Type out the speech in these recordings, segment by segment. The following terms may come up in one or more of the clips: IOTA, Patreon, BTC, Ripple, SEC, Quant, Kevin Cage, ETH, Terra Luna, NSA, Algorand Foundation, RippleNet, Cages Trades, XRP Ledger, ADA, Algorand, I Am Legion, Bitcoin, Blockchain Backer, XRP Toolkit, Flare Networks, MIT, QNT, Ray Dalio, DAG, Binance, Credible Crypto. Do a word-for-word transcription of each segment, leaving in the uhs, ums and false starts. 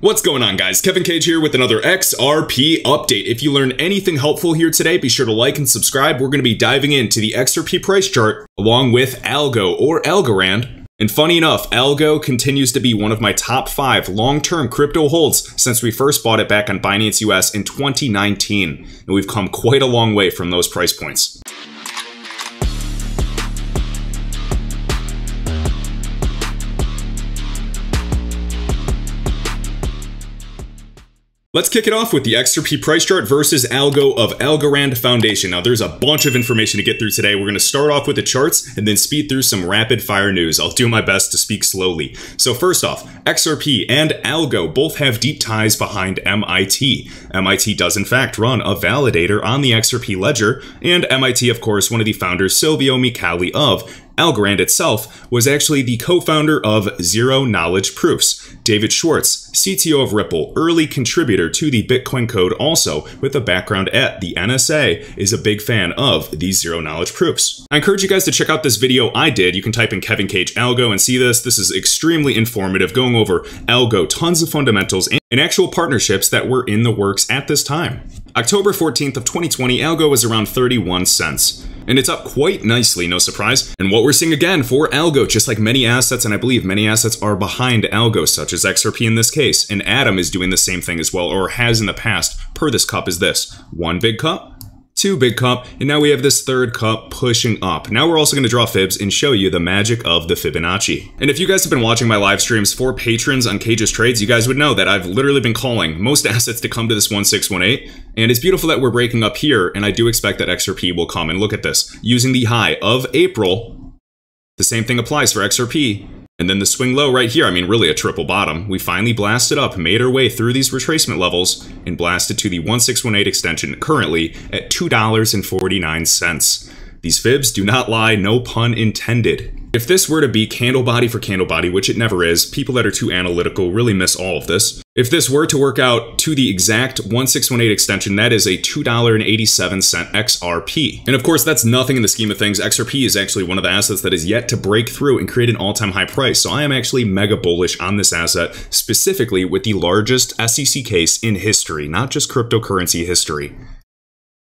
What's going on, guys? Kevin Cage here with another X R P update. If you learned anything helpful here today, be sure to like and subscribe. We're going to be diving into the X R P price chart along with Algo or Algorand. And funny enough, Algo continues to be one of my top five long-term crypto holds since we first bought it back on Binance U S in twenty nineteen. And we've come quite a long way from those price points. Let's kick it off with the X R P price chart versus Algo of Algorand Foundation. Now, there's a bunch of information to get through today. We're going to start off with the charts and then speed through some rapid fire news. I'll do my best to speak slowly. So first off, X R P and Algo both have deep ties behind M I T. M I T does in fact run a validator on the X R P ledger, and M I T, of course, one of the founders, Silvio Micali of Algorand itself, was actually the co-founder of Zero Knowledge Proofs. David Schwartz, C T O of Ripple, early contributor to the Bitcoin code also with a background at the N S A, is a big fan of these Zero Knowledge Proofs. I encourage you guys to check out this video I did. You can type in Kevin Cage Algo and see this. This is extremely informative, going over Algo, tons of fundamentals, and actual partnerships that were in the works at this time. October fourteenth of twenty twenty, Algo was around thirty-one cents. And it's up quite nicely, no surprise. And what we're seeing again for Algo, just like many assets, and I believe many assets are behind Algo, such as X R P in this case, and Atom is doing the same thing as well, or has in the past, per this cup is this. One big cup, two big cup, and now we have this third cup pushing up. Now we're also gonna draw fibs and show you the magic of the Fibonacci. And if you guys have been watching my live streams for patrons on Cages Trades, you guys would know that I've literally been calling most assets to come to this one six one eight. And it's beautiful that we're breaking up here, and I do expect that X R P will come. And look at this, using the high of April, the same thing applies for X R P. And then the swing low right here, I mean, really a triple bottom. We finally blasted up, made our way through these retracement levels, and blasted to the one six one eight extension, currently at two dollars and forty-nine cents. These fibs do not lie, no pun intended. If this were to be candle body for candle body, which it never is, people that are too analytical really miss all of this. If this were to work out to the exact one six one eight extension, that is a two dollars and eighty-seven cents X R P. And of course, that's nothing in the scheme of things. X R P is actually one of the assets that is yet to break through and create an all-time high price. So I am actually mega bullish on this asset, specifically with the largest S E C case in history, not just cryptocurrency history.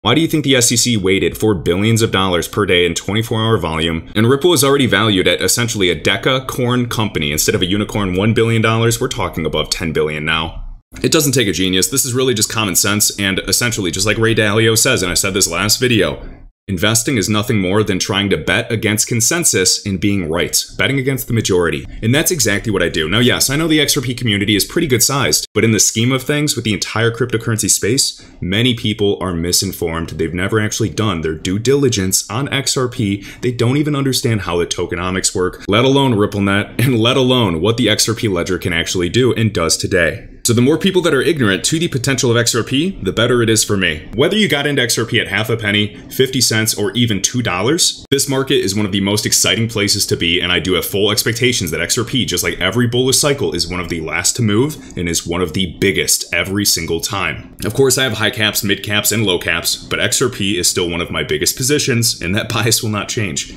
Why do you think the S E C waited for billions of dollars per day in twenty-four hour volume? And Ripple is already valued at essentially a decacorn company. Instead of a unicorn one billion dollars, we're talking above ten billion dollars now. It doesn't take a genius. This is really just common sense, and essentially, just like Ray Dalio says, and I said this last video, investing is nothing more than trying to bet against consensus and being right, betting against the majority. And that's exactly what I do. Now, yes, I know the X R P community is pretty good sized, but in the scheme of things with the entire cryptocurrency space, many people are misinformed. They've never actually done their due diligence on X R P. They don't even understand how the tokenomics work, let alone RippleNet, and let alone what the X R P ledger can actually do and does today. So the more people that are ignorant to the potential of X R P, the better it is for me. Whether you got into X R P at half a penny, fifty cents, or even two dollars, this market is one of the most exciting places to be, and I do have full expectations that X R P, just like every bullish cycle, is one of the last to move and is one of the biggest every single time. Of course, I have high caps, mid caps, and low caps, but X R P is still one of my biggest positions, and that bias will not change.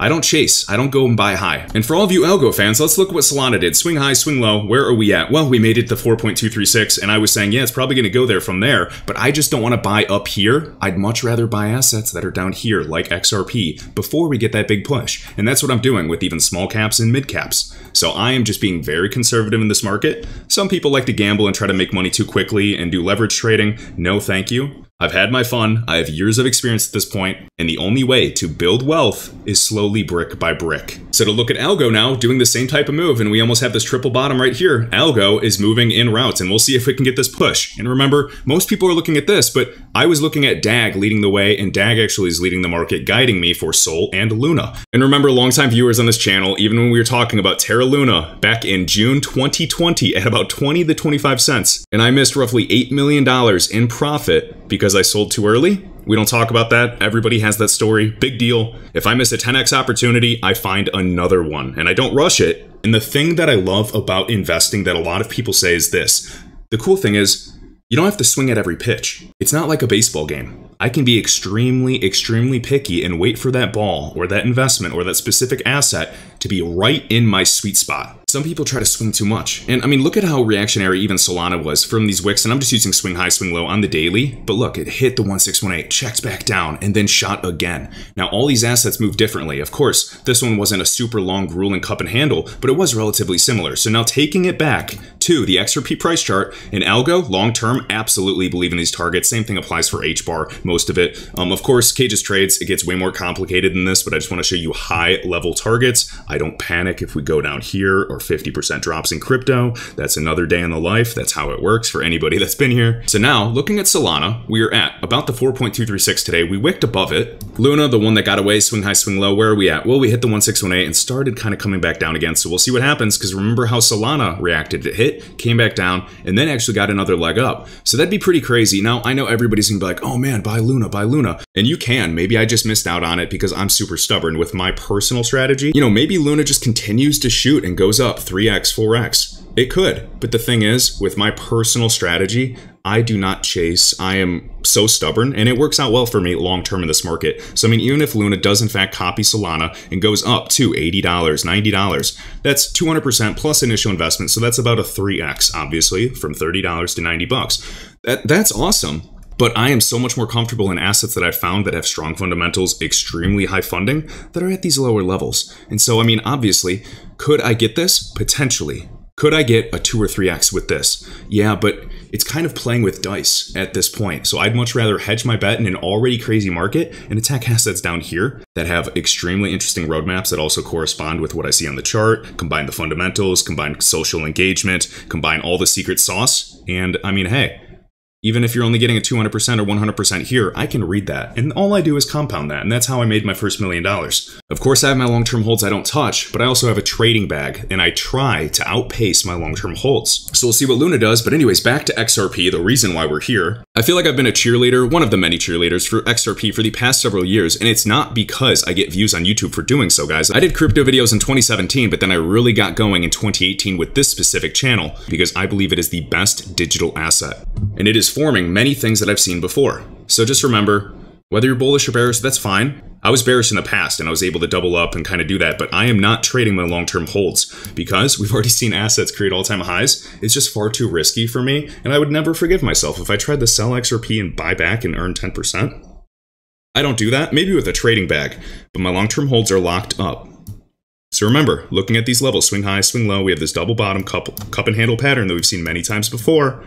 I don't chase, I don't go and buy high. And for all of you Algo fans, let's look what Solana did. Swing high, swing low, where are we at? Well, we made it to four point two three six, and I was saying, yeah, it's probably gonna go there from there, but I just don't wanna buy up here. I'd much rather buy assets that are down here, like X R P, before we get that big push. And that's what I'm doing with even small caps and mid caps. So I am just being very conservative in this market. Some people like to gamble and try to make money too quickly and do leverage trading. No, thank you. I've had my fun, I have years of experience at this point, and the only way to build wealth is slowly brick by brick. So to look at Algo now, doing the same type of move, and we almost have this triple bottom right here. Algo is moving in routes, and we'll see if we can get this push. And remember, most people are looking at this, but I was looking at D A G leading the way, and D A G actually is leading the market, guiding me for Sol and Luna. And remember, longtime viewers on this channel, even when we were talking about Terra Luna back in June twenty twenty at about twenty to twenty-five cents, and I missed roughly eight million dollars in profit because I sold too early. We don't talk about that. Everybody has that story. Big deal. If I miss a ten X opportunity, I find another one, and I don't rush it. And the thing that I love about investing that a lot of people say is this. The cool thing is, you don't have to swing at every pitch. It's not like a baseball game. I can be extremely, extremely picky and wait for that ball or that investment or that specific asset to be right in my sweet spot. Some people try to swing too much. And I mean, look at how reactionary even Solana was from these wicks. And I'm just using swing high, swing low on the daily. But look, it hit the one six one eight, checked back down, and then shot again. Now, all these assets move differently. Of course, this one wasn't a super long grueling cup and handle, but it was relatively similar. So now taking it back to the X R P price chart in algo, long-term, absolutely believe in these targets. Same thing applies for H bar, most of it. Um, of course, Cages Trades, it gets way more complicated than this, but I just want to show you high-level targets. I don't panic if we go down here or fifty percent drops in crypto. That's another day in the life. That's how it works for anybody that's been here. So now looking at Solana, we are at about the four point two three six today. We wicked above it. Luna, the one that got away, swing high, swing low. Where are we at? Well, we hit the one six one eight and started kind of coming back down again. So we'll see what happens, because remember how Solana reacted. It hit, came back down, and then actually got another leg up. So that'd be pretty crazy. Now, I know everybody's gonna be like, oh man, buy Luna, buy Luna. And you can. Maybe I just missed out on it because I'm super stubborn with my personal strategy. You know, maybe Luna just continues to shoot and goes up three X, four X. It could. But the thing is, with my personal strategy, I do not chase. I am so stubborn, and it works out well for me long term in this market. So I mean, even if Luna does in fact copy Solana and goes up to eighty dollars, ninety dollars, that's two hundred percent plus initial investment. So that's about a three X, obviously, from thirty dollars to ninety bucks. That, that's awesome. But I am so much more comfortable in assets that I've found that have strong fundamentals, extremely high funding, that are at these lower levels. And so, I mean, obviously, could I get this? Potentially. Could I get a two or three X with this? Yeah, but it's kind of playing with dice at this point. So I'd much rather hedge my bet in an already crazy market and attack assets down here that have extremely interesting roadmaps that also correspond with what I see on the chart, combine the fundamentals, combine social engagement, combine all the secret sauce. And I mean, hey, even if you're only getting a two hundred percent or one hundred percent here, I can read that. And all I do is compound that. And that's how I made my first million dollars. Of course, I have my long-term holds I don't touch, but I also have a trading bag, and I try to outpace my long-term holds. So we'll see what Luna does. But anyways, back to X R P, the reason why we're here. I feel like I've been a cheerleader, one of the many cheerleaders for X R P for the past several years. And it's not because I get views on YouTube for doing so, guys. I did crypto videos in twenty seventeen, but then I really got going in twenty eighteen with this specific channel because I believe it is the best digital asset. And it is forming many things that I've seen before. So just remember, whether you're bullish or bearish, that's fine. I was bearish in the past and I was able to double up and kind of do that, but I am not trading my long-term holds because we've already seen assets create all-time highs. It's just far too risky for me, and I would never forgive myself if I tried to sell X R P and buy back and earn ten percent. I don't do that, maybe with a trading bag, but my long-term holds are locked up. So remember, looking at these levels, swing high, swing low, we have this double bottom cup, cup and handle pattern that we've seen many times before.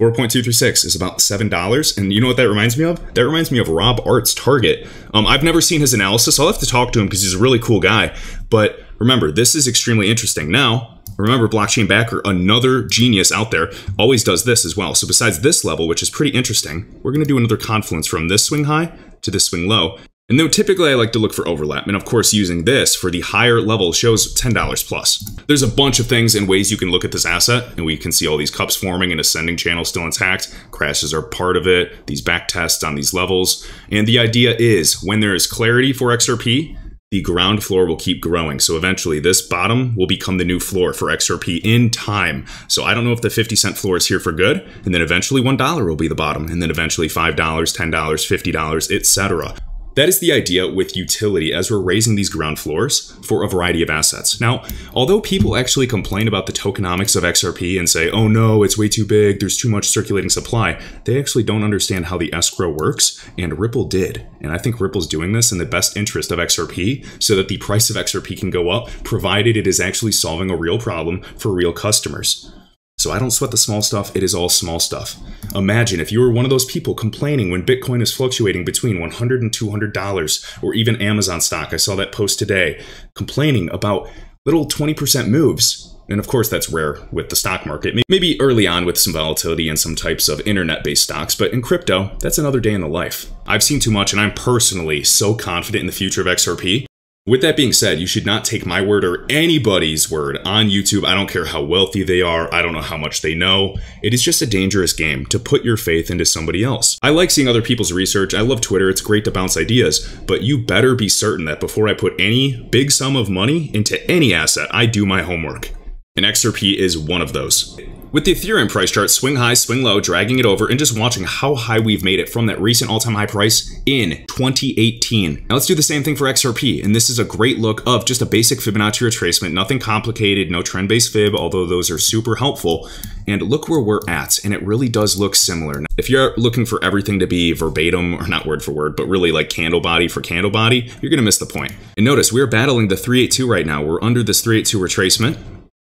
four point two three six is about seven dollars. And you know what that reminds me of? That reminds me of Rob Art's target. Um, I've never seen his analysis. I'll have to talk to him because he's a really cool guy. But remember, this is extremely interesting. Now, remember Blockchain Backer, another genius out there, always does this as well. So besides this level, which is pretty interesting, we're going to do another confluence from this swing high to this swing low. And though typically I like to look for overlap, and of course using this for the higher level shows ten dollars plus. There's a bunch of things and ways you can look at this asset, and we can see all these cups forming and ascending channels still intact. Crashes are part of it, these back tests on these levels. And the idea is when there is clarity for X R P, the ground floor will keep growing. So eventually this bottom will become the new floor for X R P in time. So I don't know if the fifty cent floor is here for good, and then eventually one dollar will be the bottom, and then eventually five dollars, ten dollars, fifty dollars, et cetera. That is the idea with utility as we're raising these ground floors for a variety of assets. Now, although people actually complain about the tokenomics of X R P and say, oh no, it's way too big, there's too much circulating supply, they actually don't understand how the escrow works, and Ripple did. And I think Ripple's doing this in the best interest of X R P so that the price of X R P can go up, provided it is actually solving a real problem for real customers. So I don't sweat the small stuff, it is all small stuff. Imagine if you were one of those people complaining when Bitcoin is fluctuating between one hundred and two hundred dollars, or even Amazon stock, I saw that post today, complaining about little twenty percent moves. And of course that's rare with the stock market, maybe early on with some volatility and some types of internet-based stocks, but in crypto, that's another day in the life. I've seen too much, and I'm personally so confident in the future of X R P. With that being said, you should not take my word or anybody's word on YouTube. I don't care how wealthy they are. I don't know how much they know. It is just a dangerous game to put your faith into somebody else. I like seeing other people's research. I love Twitter. It's great to bounce ideas, but you better be certain that before I put any big sum of money into any asset, I do my homework. and X R P is one of those. With the Ethereum price chart swing high, swing low, dragging it over, and just watching how high we've made it from that recent all-time high price in twenty eighteen. Now let's do the same thing for X R P, and this is a great look of just a basic Fibonacci retracement, nothing complicated, no trend-based fib, although those are super helpful. And look where we're at, and it really does look similar. Now, if you're looking for everything to be verbatim, or not word for word, but really like candle body for candle body, you're gonna miss the point. And notice, we're battling the three eighty-two right now. We're under this three eighty-two retracement.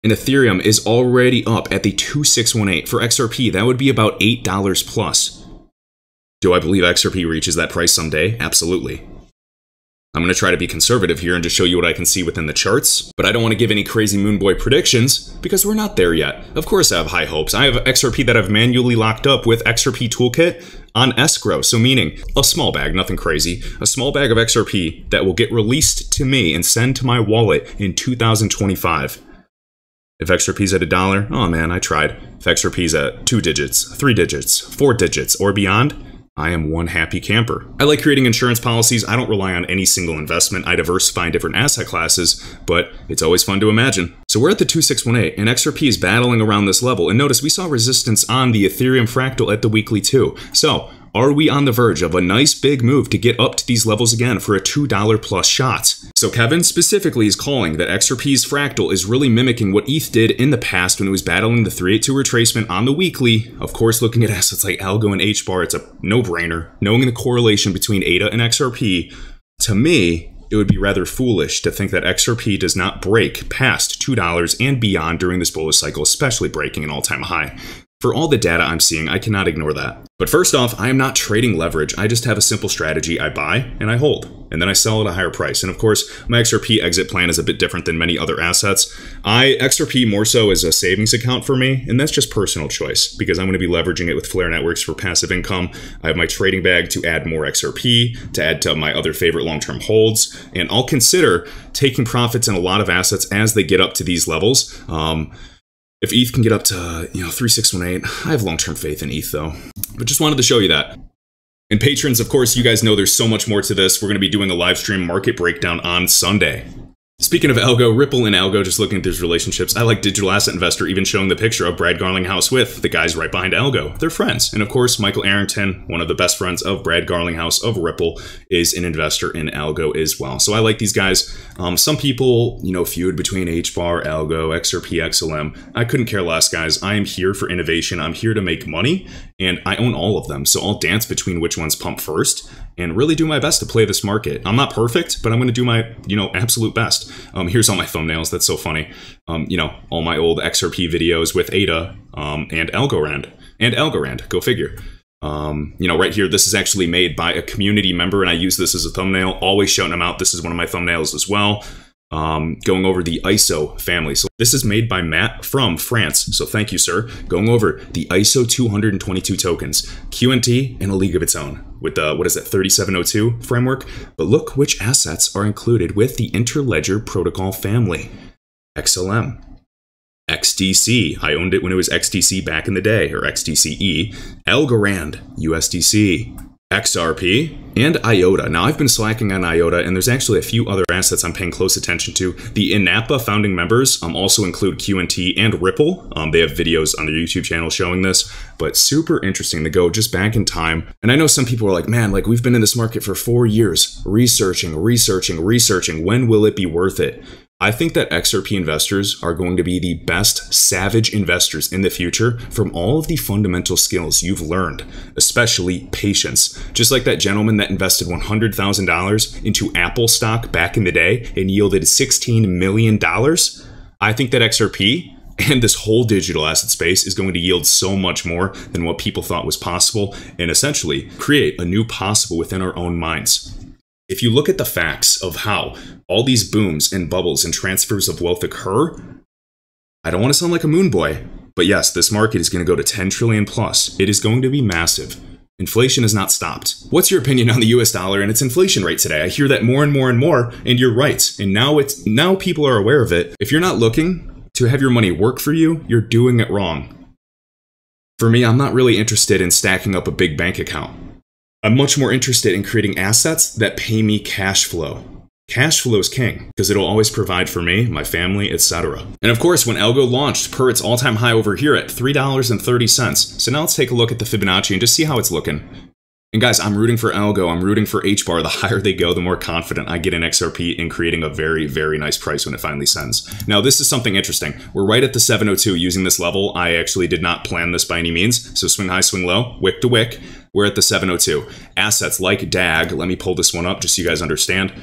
And Ethereum is already up at the two six one eight. For X R P, that would be about eight dollars plus. Do I believe X R P reaches that price someday? Absolutely. I'm going to try to be conservative here and just show you what I can see within the charts, but I don't want to give any crazy Moonboy predictions because we're not there yet. Of course I have high hopes. I have X R P that I've manually locked up with X R P Toolkit on escrow, so meaning a small bag, nothing crazy, a small bag of X R P that will get released to me and send to my wallet in two thousand twenty-five. If X R P's at a dollar, oh man, I tried. If X R P's at two digits, three digits, four digits, or beyond, I am one happy camper. I like creating insurance policies. I don't rely on any single investment. I diversify in different asset classes, but it's always fun to imagine. So we're at the two six one eight, and X R P is battling around this level. And notice we saw resistance on the Ethereum fractal at the weekly too. So are we on the verge of a nice big move to get up to these levels again for a two dollar plus shot? So Kevin specifically is calling that X R P's fractal is really mimicking what E T H did in the past when it was battling the three eighty-two retracement on the weekly. Of course, looking at assets like Algo and H bar, it's a no-brainer. Knowing the correlation between A D A and X R P, to me, it would be rather foolish to think that X R P does not break past two dollars and beyond during this bullish cycle, especially breaking an all-time high. For all the data I'm seeing, I cannot ignore that. But first off, I am not trading leverage. I just have a simple strategy. I buy and I hold, and then I sell at a higher price. And of course, my X R P exit plan is a bit different than many other assets. I X R P more so is a savings account for me, and that's just personal choice because I'm going to be leveraging it with Flare Networks for passive income. I have my trading bag to add more X R P, to add to my other favorite long-term holds, and I'll consider taking profits in a lot of assets as they get up to these levels. Um, If E T H can get up to, you know, three six one eight, I have long-term faith in E T H though. But just wanted to show you that. And patrons, of course, you guys know there's so much more to this. We're going to be doing a live stream market breakdown on Sunday. Speaking of Algo, Ripple and Algo, just looking at these relationships, I like Digital Asset Investor even showing the picture of Brad Garlinghouse with the guys right behind Algo. They're friends. And of course, Michael Arrington, one of the best friends of Brad Garlinghouse of Ripple, is an investor in Algo as well. So I like these guys. Um, some people, you know, feud between H bar, Algo, X R P, X L M. I couldn't care less, guys. I am here for innovation. I'm here to make money, and I own all of them. So I'll dance between which ones pump first and really do my best to play this market. I'm not perfect, but I'm going to do my, you know, absolute best. Um, here's all my thumbnails. That's so funny. Um, you know, all my old X R P videos with A D A um, and Algorand. And Algorand, go figure. Um, you know, right here, this is actually made by a community member, and I use this as a thumbnail. Always shouting them out. This is one of my thumbnails as well. Um, going over the I S O family. So this is made by Matt from France. So thank you, sir. Going over the I S O two hundred twenty-two tokens, Q N T and a league of its own with the, what is that, thirty-seven oh two framework. But look which assets are included with the Interledger protocol family. X L M, X D C. I owned it when it was X D C back in the day, or X D C E, Algorand, U S D C. X R P, and I O T A. Now, I've been slacking on I O T A, and there's actually a few other assets I'm paying close attention to. The I N A P A founding members um, also include Q N T and Ripple. Um, they have videos on their YouTube channel showing this, but super interesting to go just back in time. And I know some people are like, man, like we've been in this market for four years, researching, researching, researching. When will it be worth it? I think that X R P investors are going to be the best savage investors in the future from all of the fundamental skills you've learned, especially patience. Just like that gentleman that invested one hundred thousand dollars into Apple stock back in the day and yielded sixteen million dollars. I think that X R P and this whole digital asset space is going to yield so much more than what people thought was possible and essentially create a new possible within our own minds. If you look at the facts of how all these booms and bubbles and transfers of wealth occur, I don't want to sound like a moon boy, but yes, this market is going to go to ten trillion plus. It is going to be massive. Inflation has not stopped. What's your opinion on the U S dollar and its inflation rate today? I hear that more and more and more, and you're right. And now it's now people are aware of it. If you're not looking to have your money work for you, you're doing it wrong. For me, I'm not really interested in stacking up a big bank account. I'm much more interested in creating assets that pay me cash flow. Cash flow is king because it'll always provide for me, my family, et cetera. And of course, when Algo launched, per its all-time high over here at three dollars and thirty cents. So now let's take a look at the Fibonacci and just see how it's looking. And guys, I'm rooting for Algo, I'm rooting for H BAR. The higher they go, the more confident I get in X R P in creating a very, very nice price when it finally sends. Now, this is something interesting. We're right at the seven oh two using this level. I actually did not plan this by any means. So swing high, swing low, wick to wick. We're at the seven oh two. Assets like D A G, let me pull this one up just so you guys understand.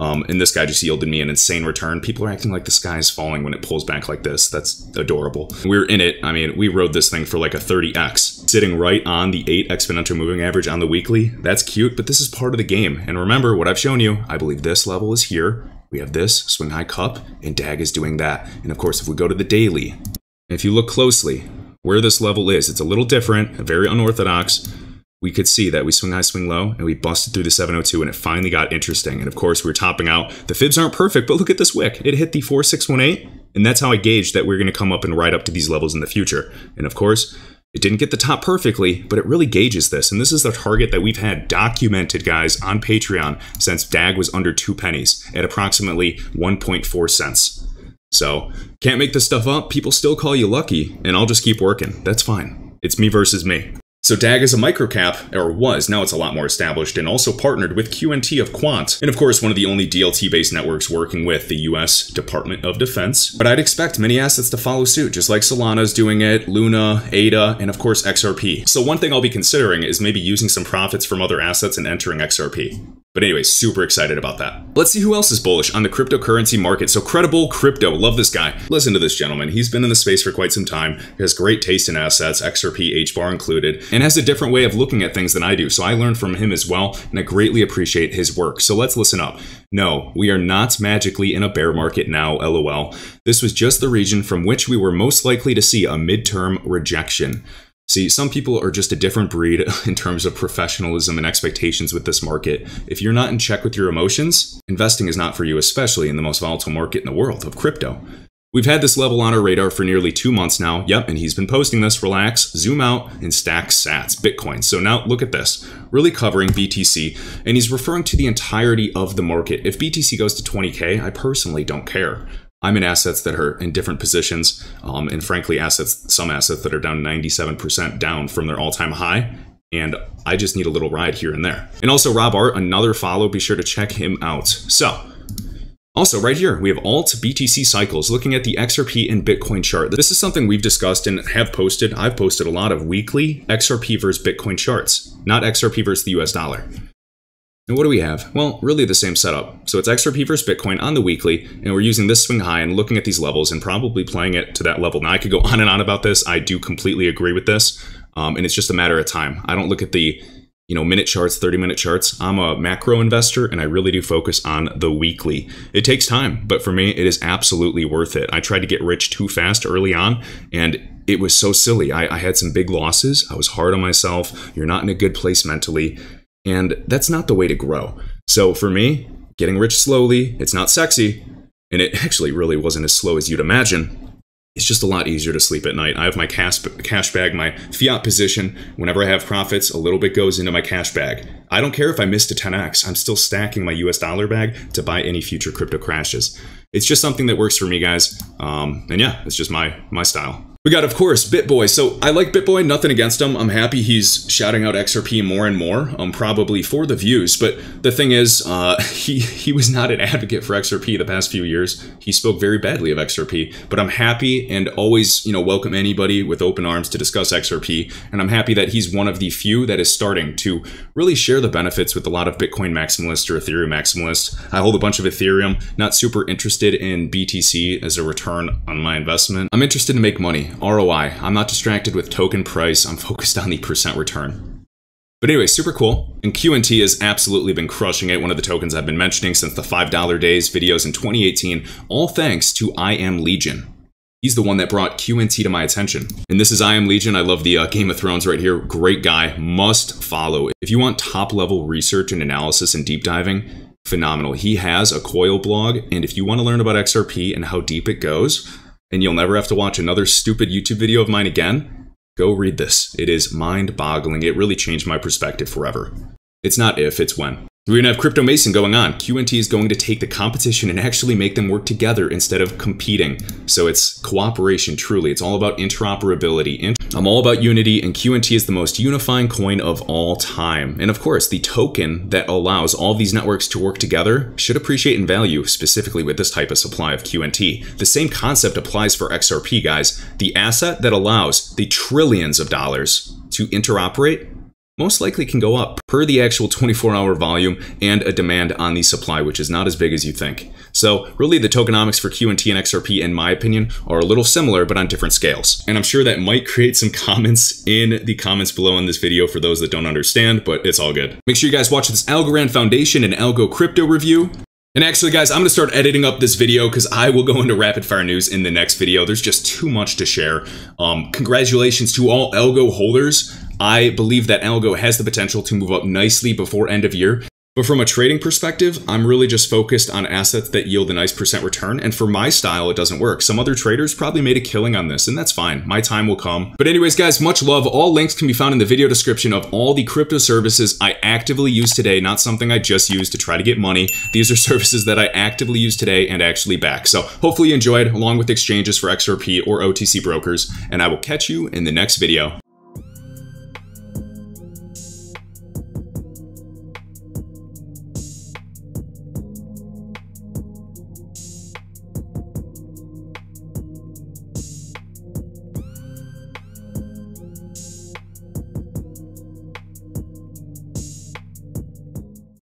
Um, and this guy just yielded me an insane return. People are acting like the sky is falling when it pulls back like this. That's adorable. We're in it. I mean, we rode this thing for like a thirty X, sitting right on the eight exponential moving average on the weekly. That's cute, but this is part of the game. And remember what I've shown you, I believe this level is here. We have this swing high cup and D A G is doing that. And of course, if we go to the daily, if you look closely where this level is, it's a little different, very unorthodox. We could see that we swing high, swing low, and we busted through the seven oh two, and it finally got interesting. And of course, we were topping out. The fibs aren't perfect, but look at this wick. It hit the four six one eight, and that's how I gauged that we're going to come up and ride up to these levels in the future. And of course, it didn't get the top perfectly, but it really gauges this. And this is the target that we've had documented, guys, on Patreon since D A G was under two pennies at approximately one point four cents. So can't make this stuff up. People still call you lucky, and I'll just keep working. That's fine. It's me versus me. So D A G is a microcap, or was, now it's a lot more established, and also partnered with Q N T of Quant, and of course one of the only D L T-based networks working with the U S Department of Defense. But I'd expect many assets to follow suit, just like Solana's doing it, Luna, A D A, and of course X R P. So one thing I'll be considering is maybe using some profits from other assets and entering X R P. But anyway, super excited about that. Let's see who else is bullish on the cryptocurrency market. So Credible Crypto, love this guy. Listen to this gentleman. He's been in the space for quite some time. He has great taste in assets, X R P, H BAR included, and has a different way of looking at things than I do. So I learned from him as well, and I greatly appreciate his work. So let's listen up. No, we are not magically in a bear market now, LOL. This was just the region from which we were most likely to see a midterm rejection. See, some people are just a different breed in terms of professionalism and expectations with this market. If you're not in check with your emotions, investing is not for you, especially in the most volatile market in the world of crypto. We've had this level on our radar for nearly two months now. Yep, and he's been posting this. Relax, zoom out, and stack sats, Bitcoin. So now look at this, really covering B T C, and he's referring to the entirety of the market. If B T C goes to twenty K, I personally don't care. I'm in assets that are in different positions, um, and frankly, assets, some assets that are down ninety-seven percent down from their all-time high, and I just need a little ride here and there. And also Rob Art, another follow, be sure to check him out. So, also right here, we have alt B T C cycles, looking at the X R P and Bitcoin chart. This is something we've discussed and have posted. I've posted a lot of weekly X R P versus Bitcoin charts, not X R P versus the U S dollar. And what do we have? Well, really the same setup. So it's X R P versus Bitcoin on the weekly, and we're using this swing high and looking at these levels and probably playing it to that level. Now, I could go on and on about this. I do completely agree with this, um, and it's just a matter of time. I don't look at the, you know, minute charts, thirty minute charts. I'm a macro investor, and I really do focus on the weekly. It takes time, but for me, it is absolutely worth it. I tried to get rich too fast early on, and it was so silly. I, I had some big losses. I was hard on myself. You're not in a good place mentally. And that's not the way to grow. So for me, getting rich slowly, it's not sexy, and it actually really wasn't as slow as you'd imagine. It's just a lot easier to sleep at night. I have my cash, cash bag, my fiat position. Whenever I have profits, a little bit goes into my cash bag. I don't care if I missed a ten X. I'm still stacking my U S dollar bag to buy any future crypto crashes. It's just something that works for me, guys. Um, and yeah, it's just my, my style. We got, of course, BitBoy. So I like BitBoy, nothing against him. I'm happy he's shouting out X R P more and more, um, probably for the views. But the thing is, uh, he, he was not an advocate for X R P the past few years. He spoke very badly of X R P, but I'm happy and always, you know, welcome anybody with open arms to discuss X R P. And I'm happy that he's one of the few that is starting to really share the benefits with a lot of Bitcoin maximalists or Ethereum maximalists. I hold a bunch of Ethereum, not super interested in B T C as a return on my investment. I'm interested to make money. R O I. I'm not distracted with token price. I'm focused on the percent return. But anyway, super cool. And Q N T has absolutely been crushing it. One of the tokens I've been mentioning since the five dollar days videos in twenty eighteen, all thanks to I Am Legion. He's the one that brought Q N T to my attention. And this is I Am Legion. I love the uh, Game of Thrones right here. Great guy. Must follow. If you want top level research and analysis and deep diving, phenomenal. He has a coil blog. And if you want to learn about X R P and how deep it goes, and you'll never have to watch another stupid YouTube video of mine again, go read this. It is mind-boggling. It really changed my perspective forever. It's not if, it's when. We're going to have crypto Mason going on. Q N T is going to take the competition and actually make them work together instead of competing. So it's cooperation, truly. It's all about interoperability. And I'm all about unity, and Q N T is the most unifying coin of all time. And of course, the token that allows all these networks to work together should appreciate in value, specifically with this type of supply of Q N T. The same concept applies for X R P, guys. The asset that allows the trillions of dollars to interoperate most likely can go up per the actual twenty-four hour volume and a demand on the supply, which is not as big as you think. So really the tokenomics for Q N T and X R P, in my opinion, are a little similar, but on different scales. And I'm sure that might create some comments in the comments below in this video for those that don't understand, but it's all good. Make sure you guys watch this Algorand Foundation and Algo Crypto review. And actually, guys, I'm going to start editing up this video because I will go into rapid fire news in the next video. There's just too much to share. Um, congratulations to all Algo holders. I believe that Algo has the potential to move up nicely before end of year. But from a trading perspective, I'm really just focused on assets that yield a nice percent return. And for my style, it doesn't work. Some other traders probably made a killing on this, and that's fine. My time will come. But anyways, guys, much love. All links can be found in the video description of all the crypto services I actively use today, not something I just use to try to get money. These are services that I actively use today and actually back. So hopefully you enjoyed, along with exchanges for X R P or O T C brokers. And I will catch you in the next video.